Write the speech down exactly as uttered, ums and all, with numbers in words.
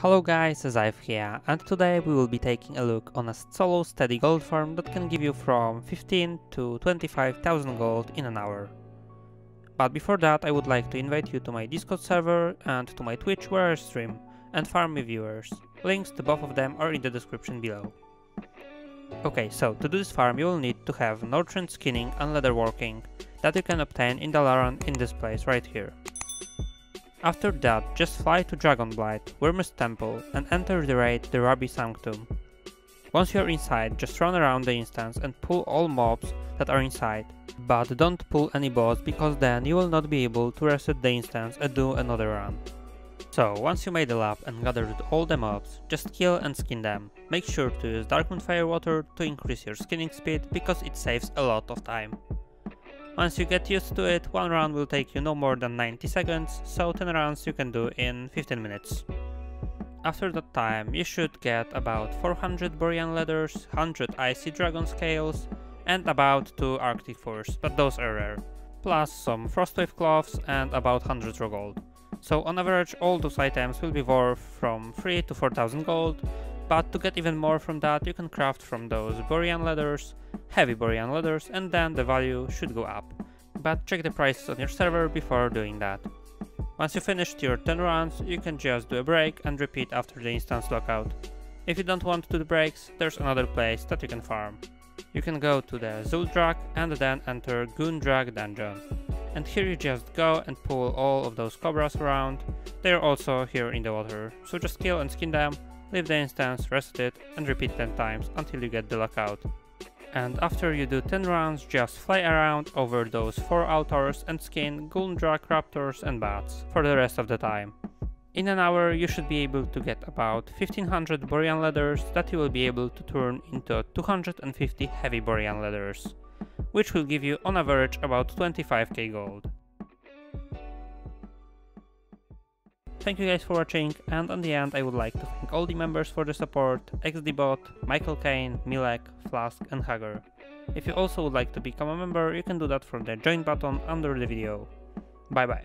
Hello guys, Zaaif here, and today we will be taking a look on a solo steady gold farm that can give you from fifteen to twenty-five thousand gold in an hour. But before that I would like to invite you to my Discord server and to my Twitch where I stream and farm with viewers. Links to both of them are in the description below. Okay, so to do this farm you will need to have Northrend skinning and leatherworking that you can obtain in Dalaran in this place right here. After that, just fly to Dragonblight, Worms Temple, and enter the raid the Rabi Sanctum. Once you're inside, just run around the instance and pull all mobs that are inside, but don't pull any boss because then you will not be able to reset the instance and do another run. So, once you made the lab and gathered all the mobs, just kill and skin them. Make sure to use Darkmoon Firewater to increase your skinning speed because it saves a lot of time. Once you get used to it, one round will take you no more than ninety seconds, so ten rounds you can do in fifteen minutes. After that time, you should get about four hundred Borean Leathers, one hundred Icy Dragon Scales, and about two Arctic Force, but those are rare, plus some Frostwave Cloths and about one hundred raw gold. So on average all those items will be worth from three to four thousand gold, but to get even more from that you can craft from those Borean Leathers, heavy Borean Leathers, and then the value should go up, but check the prices on your server before doing that. Once you finished your ten rounds, you can just do a break and repeat after the instance lockout. If you don't want to do breaks, there's another place that you can farm. You can go to the Zul'drak and then enter Goon Drag Dungeon. And here you just go and pull all of those cobras around, they're also here in the water, so just kill and skin them, leave the instance, reset it, and repeat ten times until you get the lockout. And after you do ten rounds, just fly around over those four altars and skin Goldendrake, Raptors and Bats for the rest of the time. In an hour you should be able to get about fifteen hundred Borean Leathers that you will be able to turn into two hundred fifty heavy Borean Leathers, which will give you on average about twenty-five K gold. Thank you guys for watching, and on the end I would like to thank all the members for the support: XDbot, Michael Kane, Milek, Flask and Hagger. If you also would like to become a member, you can do that from the join button under the video. Bye bye.